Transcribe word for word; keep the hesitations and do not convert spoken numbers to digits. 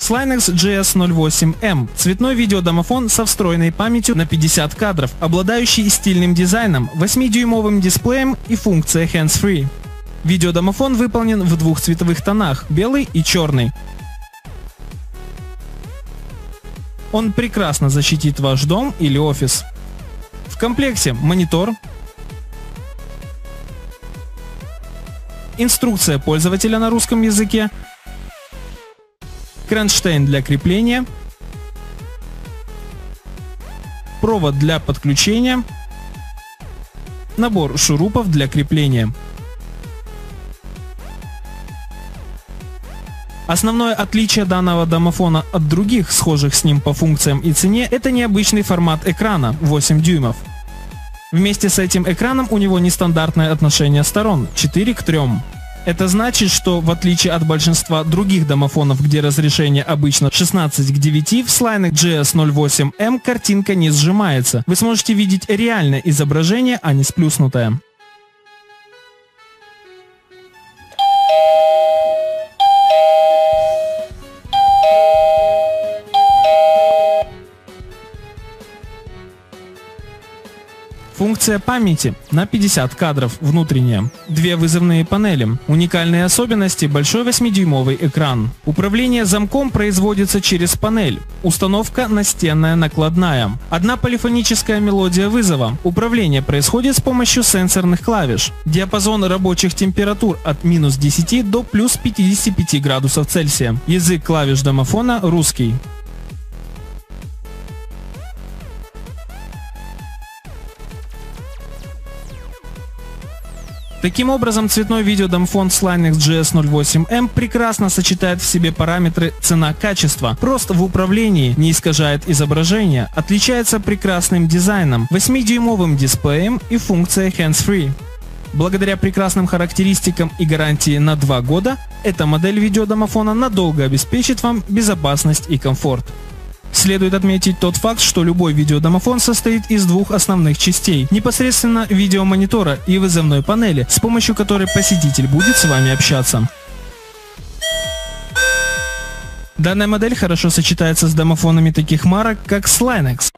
Slinex джи эс ноль восемь эм – цветной видеодомофон со встроенной памятью на пятьдесят кадров, обладающий стильным дизайном, восьмидюймовым дисплеем и функцией hands-free. Видеодомофон выполнен в двух цветовых тонах – белый и черный. Он прекрасно защитит ваш дом или офис. В комплекте монитор, инструкция пользователя на русском языке, кронштейн для крепления, провод для подключения, набор шурупов для крепления. Основное отличие данного домофона от других, схожих с ним по функциям и цене, это необычный формат экрана – восемь дюймов. Вместе с этим экраном у него нестандартное отношение сторон – четыре к трем. Это значит, что в отличие от большинства других домофонов, где разрешение обычно шестнадцать к девяти, в Slinex джи эс ноль восемь эм картинка не сжимается. Вы сможете видеть реальное изображение, а не сплюснутое. Функция памяти на пятьдесят кадров внутренняя, две вызовные панели, уникальные особенности большой восьмидюймовый экран. Управление замком производится через панель, установка настенная накладная, одна полифоническая мелодия вызова, управление происходит с помощью сенсорных клавиш, диапазон рабочих температур от минус десяти до плюс пятидесяти пяти градусов Цельсия, язык клавиш домофона русский. Таким образом, цветной видеодомофон Slinex джи эс ноль восемь эм прекрасно сочетает в себе параметры цена-качество, просто в управлении, не искажает изображение, отличается прекрасным дизайном, восьмидюймовым дисплеем и функцией hands-free. Благодаря прекрасным характеристикам и гарантии на два года, эта модель видеодомофона надолго обеспечит вам безопасность и комфорт. Следует отметить тот факт, что любой видеодомофон состоит из двух основных частей – непосредственно видеомонитора и вызовной панели, с помощью которой посетитель будет с вами общаться. Данная модель хорошо сочетается с домофонами таких марок, как Slinex.